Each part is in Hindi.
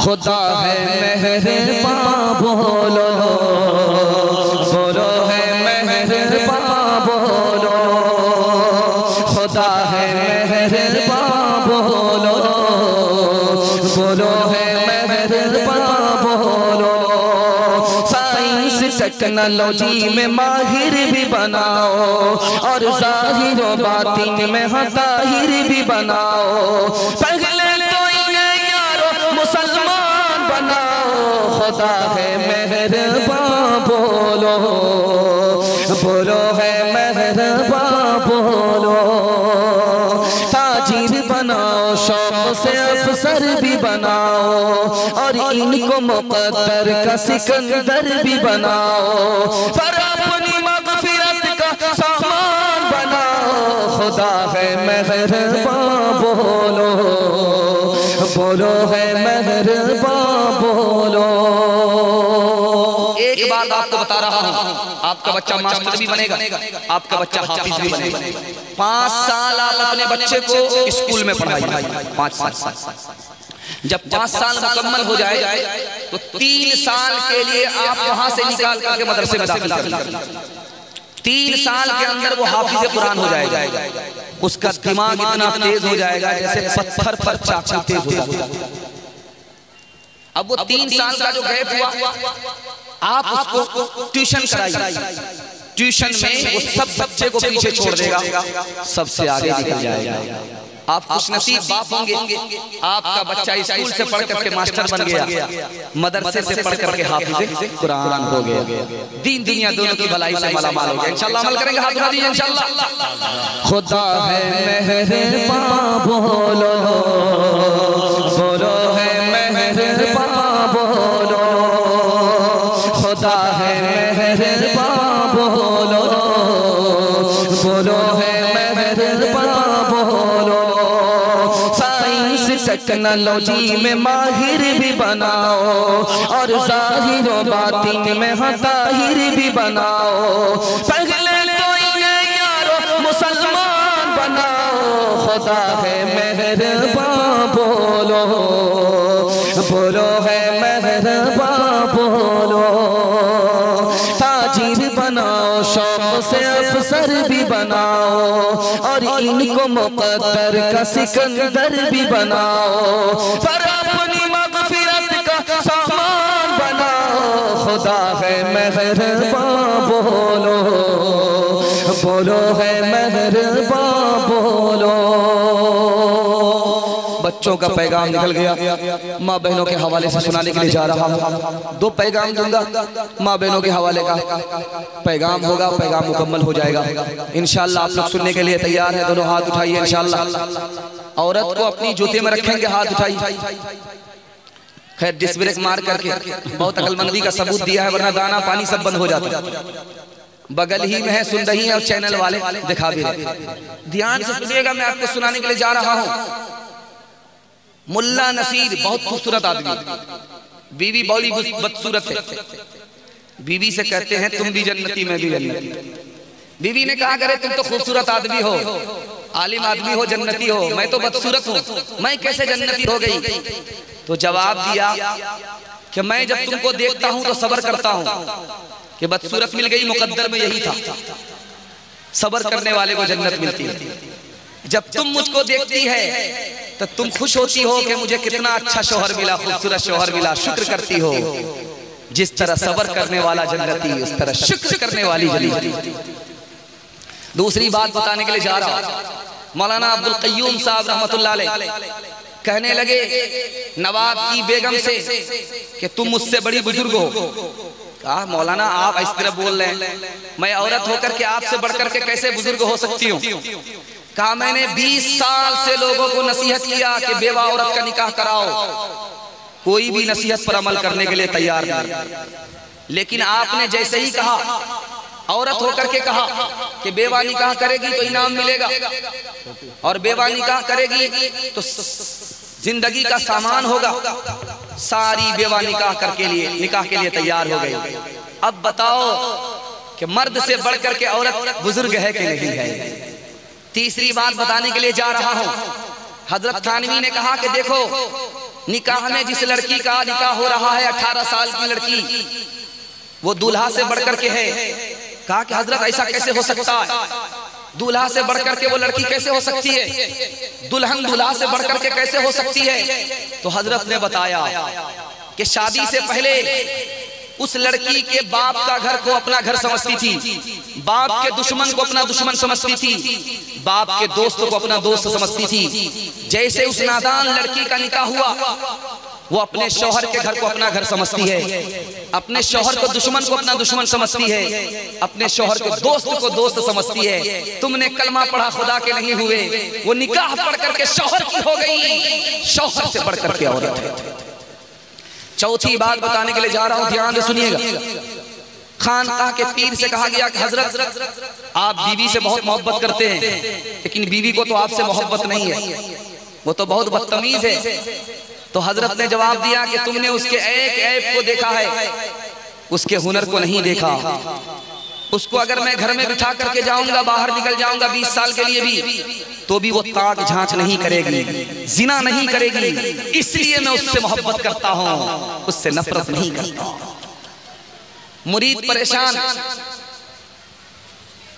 खुदा है मेहरबान बोलो, बोलो है मेहरबान बोलो, खुदा है मेहरबान बोलो, बोलो है मेहरबान बोलो। साइंस टेक्नोलॉजी में माहिर भी बनाओ और ज़ाहिर व बातिन में ज़ाहिर भी बनाओ। खुदा है मेहरबान बोलो, बोलो है मेहरबान बोलो। ताजिर बनाओ, शौक से अफसर भी बनाओ और इनको मुकद्दर का सिकंदर भी बनाओ, पर अपनी मगफिरत का सामान बनाओ। खुदा है मेहरबान बोलो, बोलो है मेहरबान बोलो। एक बात आपको बता रहा हूँ, आपका बच्चा मास्टर भी बनेगा, आपका बच्चा हाफिज भी बनेगा। 5 साल आप अपने बच्चे को स्कूल में पढ़ाइए, 5 साल। जब 5 साल मुकम्मल हो जाए तो 3 साल के लिए आप वहाँ से निकाल करके मदरसे में दाखिल करें। 3 साल के अंदर वो हाफिज कुरान हो जाएगा। उसका दिमाग इतना तेज हो जाएगा जैसे पत्थर पर चाकू तेज हो जाएगा। अब वो 3 साल का जो गैप हुआ, आप उसको ट्यूशन कराइए। ट्यूशन में वो सब बच्चे को पीछे छोड़ देगा, सबसे आगे निकल जाएगा। आप कुछ नसीब बाप होंगे, आपका बच्चा स्कूल से पढ़ करके मास्टर बन गया, मदरसे से पढ़ करके हाफिज कुरान हो गया। दीन दुनिया दोनों की भलाई से मालामाल हो गया। इंशाल्लाह अमल करेंगे, हाथ उठा दीजिए इंशाल्लाह। खुदा है मेहरबान बोलो, बोलो है मेहरबान बोलो, खुदा है मेहरबान बोलो, बोलो है मेहरबान बोलो। साइंस टेक्नोलॉजी में माहिर भी बनाओ और ज़ाहिर व बातिन में ज़ाहिर भी बनाओ। पहले तो इन्हें यारो मुसलमान बनाओ। खुदा है मेहरबान बोलो, बोलो है मेहरबान बोलो। ताजिर बनाओ, शौक से अफसर भी बनाओ और इनको मुकद्दर का सिकंदर भी बनाओ, पर अपनी मगफिरत का सामान बनाओ। खुदा है मेहरबान बोलो, बोलो है मेहरबान बोलो। बच्चों का पैगाम निकल गया। माँ बहनों के हवाले से सुनाने के लिए जा रहा हूँ। 2 पैगाम दूंगा माँ बहनों के हवाले का पैगाम होगा, पैगाम मुकम्मल हो जाएगा इंशाल्लाह। आप लोग सुनने के लिए तैयार हैं? दोनों हाथ उठाइए इंशाल्लाह। औरत को अपनी जूते में रखेंगे, हाथ उठाइए। खैर, डिस्ब्रेक मार करके बहुत अकलमंदी का सबूत दिया है, वरना दाना पानी सब बंद हो जाता। बगल ही में है, सुन रही है और चैनल वाले दिखा भी रहे। ध्यान से सुनिएगा, मैं आपको सुनाने के लिए जा रहा हूँ। मुल्ला नसीर बहुत खूबसूरत आदमी, बीवी बड़ी बदसूरत है। बीवी से कहते हैं तुम भी जन्नती मैं भी जन्नती। बीवी ने कहा करे तुम तो खूबसूरत आदमी हो, आलिम आदमी हो, जन्नती हो, मैं तो बदसूरत हूँ, मैं कैसे जन्नती हो गई? तो जवाब दिया कि मैं जब तुमको देखता हूँ तो सब्र करता हूँ कि बदसूरत मिल गई, मुकद्दर में यही था। सब्र करने वाले को जन्नत मिलती है। जब तुम मुझको देखती है तो तुम खुश होती हो कि मुझे कितना अच्छा शोहर मिला, खूबसूरत शोहर मिला, शुक्र करती हो। जिस तरह सब्र करने वाला जन्नती, उस तरह शुक्र करने वाली जन्नती। दूसरी बात बताने के लिए जा रहा हूं। मौलाना अब्दुल कय्यूम साहब रहमतुल्लाह अलैह कहने लगे नवाब की बेगम से कि तुम मुझसे बड़ी बुजुर्ग हो। कहा मौलाना आप इस तरह बोल रहे हैं, मैं औरत होकर के आपसे बढ़कर के कैसे बुजुर्ग हो सकती हूँ? कहा मैंने 20 साल से लोगों को नसीहत किया कि बेवा औरत का निकाह कराओ, कोई भी नसीहत पर अमल करने के लिए तैयार नहीं। लेकिन आपने जैसे ही कहा, औरत होकर के कहा कि बेवा निकाह करेगी तो इनाम मिलेगा, और बेवा निकाह करेगी तो जिंदगी का सामान होगा। सारी बेवा निकाह के लिए तैयार हो गई। अब बताओ कि मर्द से बढ़कर के औरत बुजुर्ग है कि नहीं है? तीसरी बात बताने के लिए जा रहा हूं। हजरत थानवी ने कहा कि देखो निकाह में जिस लड़की का निकाह हो रहा है 18 साल की लड़की वो दूल्हा से बढ़कर के है। कहा कि हजरत ऐसा कैसे हो सकता है, दूल्हा से बढ़कर के वो लड़की कैसे हो सकती है, दुल्हन दूल्हा से बढ़कर के कैसे हो सकती है। तो हजरत ने बताया कि शादी से पहले उस लड़की के बाप का घर को अपना घर समझती थी, बाप के दुश्मन को अपना दुश्मन समझती थी, बाप के दोस्त को अपना दोस्त समझती थी। जैसे उस नादान लड़की का निकाह हुआ वो अपने शौहर के घर को अपना घर समझती है, अपने शौहर को दुश्मन को अपना दुश्मन समझती है, अपने शौहर को दोस्त को दोस्त समझती है। तुमने कलमा पढ़ा खुदा के नहीं हुए, वो निकाह पढ़ करके शौहर की हो गई, शौहर से पढ़ करके औरत है। चौथी बात बताने के लिए जा रहा हूं, ध्यान से सुनिएगा। खानकाह के पीर से कहा गया कि हजरत आप बीवी से बहुत मोहब्बत करते हैं, लेकिन बीवी को तो आपसे मोहब्बत नहीं है, वो तो बहुत बदतमीज है। तो हजरत ने जवाब दिया कि तुमने उसके एक ऐब को देखा है, उसके हुनर को नहीं देखा। उसको अगर मैं घर में बिठा करके जाऊंगा, बाहर निकल जाऊंगा 20 साल के लिए भी, तो भी वो ताक झांच नहीं करेगी, जिना नहीं करेगी। इसलिए मैं उससे मोहब्बत करता हूँ, उससे नफरत नहीं करता। मुरीद परेशान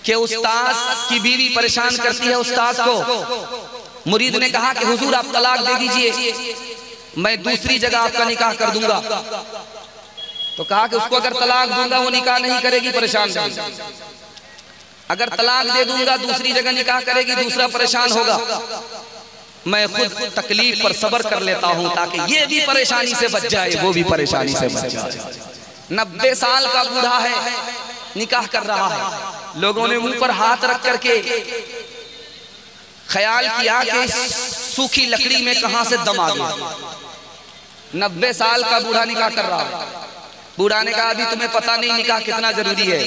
कि उस्ताद की बीवी परेशान करती है उस्ताद को। मुरीद ने कहा कि हुजूर आप तलाक दे दीजिए, मैं दूसरी जगह आपका निकाह कर दूंगा। तो कहा कि उसको अगर तलाक दूंगा वो निकाह नहीं करेगी, परेशान करेगी। अगर तलाक दे दूंगा दूसरी जगह निकाह करेगी, दूसरा परेशान होगा। मैं खुद तकलीफ पर सब्र कर लेता हूं ताकि ये भी परेशानी से बच जाए, वो भी परेशानी से बच जाए। 90 साल का बूढ़ा है, निकाह कर रहा है। लोगों ने मुंह पर हाथ रख करके ख्याल किया कि सूखी लकड़ी में कहां से दम आ गया। 90 साल का बूढ़ा निकाह कर रहा है। बूढ़ा ने कहा अभी तुम्हें पता नहीं निकाह कितना जरूरी है।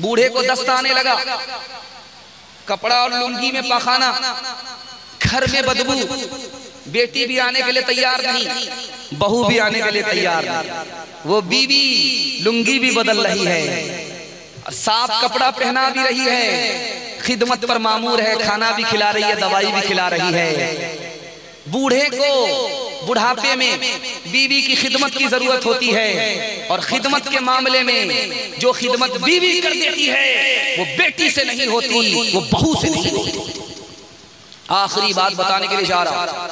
बूढ़े को दस्त आने लगा, कपड़ा और लुंगी में पखाना, घर में बदबू, बेटी भी आने के लिए तैयार नहीं, बहू भी आने के लिए तैयार नहीं। वो बीवी लुंगी भी बदल रही है, साफ कपड़ा पहना भी रही है, खिदमत पर मामूर है, खाना भी खिला रही है, दवाई भी खिला रही है। बूढ़े को बुढ़ापे में बीवी की खिदमत की जरूरत होती है, और खिदमत के मामले में जो खिदमत बीवी कर देती है वो बेटी से नहीं होती, वो बहू से नहीं होती। आखिरी बात बताने के लिए जा रहा हूं,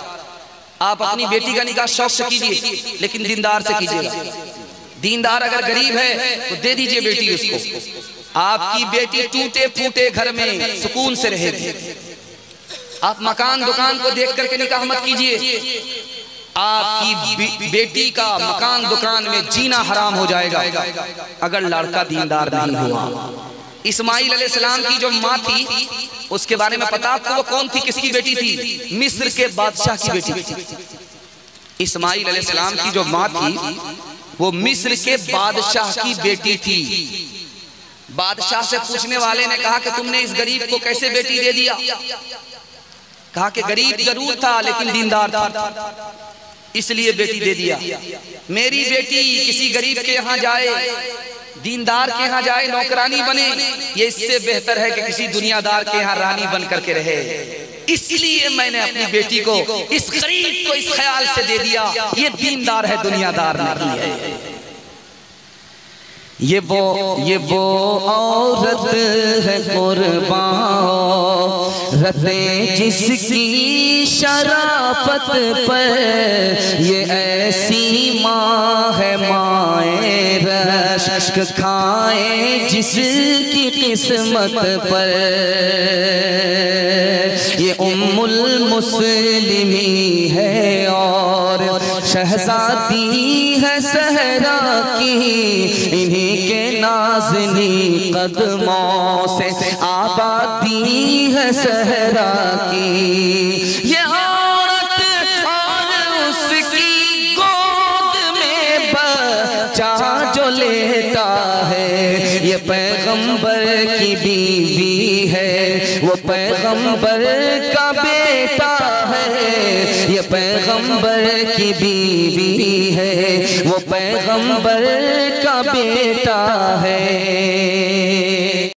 आप अपनी बेटी का निकाह शौक से कीजिए, लेकिन दीनदार से कीजिएगा। दीनदार अगर गरीब है तो दे दीजिए बेटी उसको, आपकी बेटी टूटे फूटे घर में सुकून से रहेगी। आप मकान दुकान को देख करके निकाह मत कीजिए, आपकी बेटी का मकान दुकान में जीना हराम हो जाएगा अगर लड़का दीनदार नहीं हुआ। इस्माइल अलैहिस्सलाम की जो माँ थी उसके बारे में पता आपको, वो कौन थी, किसकी बेटी थी, मिस्र के बादशाह की बेटी थी। इस्माइल अलैहिस्सलाम की जो माँ थी वो मिस्र के बादशाह की बेटी थी। बादशाह से पूछने वाले ने कहा कि तुमने इस गरीब को कैसे बेटी दे दिया। कहा कि गरीब जरूर था लेकिन दीनदार था, इसलिए बेटी दे दिया। मेरी बेटी किसी गरीब के यहाँ जाए, दीनदार के यहाँ जाए, नौकरानी बने, ये इससे बेहतर है कि किसी दुनियादार के यहाँ रानी बन करके रहे। इसलिए मैंने अपनी बेटी को इस गरीब को इस ख्याल से दे दिया ये दीनदार है, दुनियादार नहीं है। ये वो औरत है कुर्बान जिसकी शराफत पर ये ऐसी माँ है, माए रश्क खाए जिसकी किस्मत पर ये उम्मुल मुस्लिमी है और शहजादी है सहरा की। इन्हीं के नाज़नी कदमों से आबादी है सहरा की। ये औरत और उसकी गोद में बच्चा जो लेता है ये पैगंबर की बीवी है, वो पैगंबर का बेटा है, ये पैगंबर की बीवी है, वो पैगंबर का बेटा है।